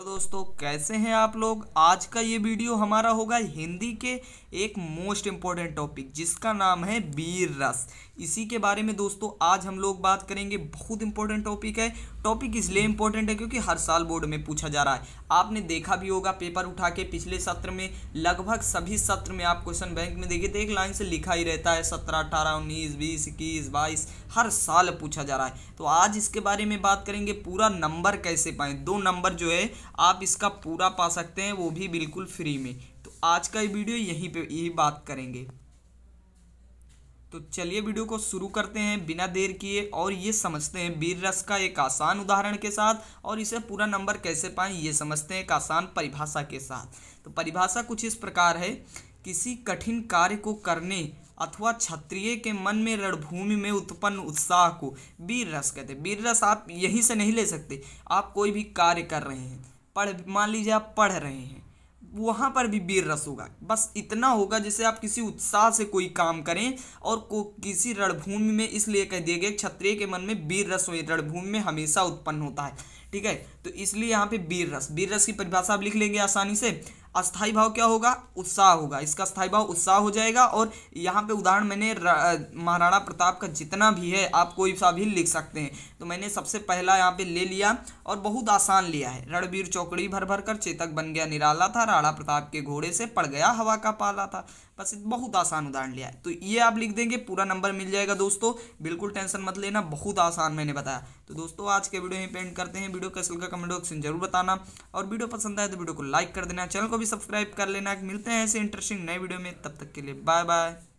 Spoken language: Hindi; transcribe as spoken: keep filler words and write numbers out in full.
हेलो दोस्तों, कैसे हैं आप लोग। आज का ये वीडियो हमारा होगा हिंदी के एक मोस्ट इम्पॉर्टेंट टॉपिक जिसका नाम है वीर रस। इसी के बारे में दोस्तों आज हम लोग बात करेंगे। बहुत इंपॉर्टेंट टॉपिक है। टॉपिक इसलिए इम्पोर्टेंट है क्योंकि हर साल बोर्ड में पूछा जा रहा है। आपने देखा भी होगा पेपर उठा के पिछले सत्र में, लगभग सभी सत्र में आप क्वेश्चन बैंक में देखिए तो एक लाइन से लिखा ही रहता है सत्रह, अठारह, उन्नीस, बीस, इक्कीस, बाईस, हर साल पूछा जा रहा है। तो आज इसके बारे में बात करेंगे, पूरा नंबर कैसे पाएँ। दो नंबर जो है आप इसका पूरा पा सकते हैं, वो भी बिल्कुल फ्री में। तो आज का ये वीडियो यहीं पे यही बात करेंगे। तो चलिए वीडियो को शुरू करते हैं बिना देर किए और ये समझते हैं वीर रस का एक आसान उदाहरण के साथ, और इसे पूरा नंबर कैसे पाएं ये समझते हैं एक आसान परिभाषा के साथ। तो परिभाषा कुछ इस प्रकार है, किसी कठिन कार्य को करने अथवा क्षत्रिय के मन में रणभूमि में उत्पन्न उत्साह को वीर रस कहते हैं। वीर रस आप यहीं से नहीं ले सकते। आप कोई भी कार्य कर रहे हैं, पढ़ मान लीजिए आप पढ़ रहे हैं, वहाँ पर भी वीर रस होगा। बस इतना होगा जैसे आप किसी उत्साह से कोई काम करें और को किसी रणभूमि में, इसलिए कह दिया गया क्षत्रिय के मन में वीर रस हो, रणभूमि में हमेशा उत्पन्न होता है। ठीक है, तो इसलिए यहाँ पे वीर रस वीर रस की परिभाषा आप लिख लेंगे आसानी से। अस्थाई भाव क्या होगा, उत्साह होगा। इसका स्थाई भाव उत्साह हो जाएगा। और यहाँ पे उदाहरण मैंने महाराणा प्रताप का जितना भी है आप कोई सा भी लिख सकते हैं। तो मैंने सबसे पहला यहाँ पे ले लिया और बहुत आसान लिया है। रणवीर चौकड़ी भर भर कर चेतक बन गया निराला था, राणा प्रताप के घोड़े से पड़ गया हवा का पाला था। बस बहुत आसान उदाहरण लिया है। तो ये आप लिख देंगे, पूरा नंबर मिल जाएगा दोस्तों। बिल्कुल टेंशन मत लेना, बहुत आसान मैंने बताया। तो दोस्तों आज के वीडियो में पेंट करते हैं। वीडियो कैसा लगा कमेंट बॉक्स में जरूर बताना, और वीडियो पसंद आए तो वीडियो को लाइक कर देना, चैनल को भी सब्सक्राइब कर लेना। मिलते हैं ऐसे इंटरेस्टिंग नए वीडियो में, तब तक के लिए बाय बाय।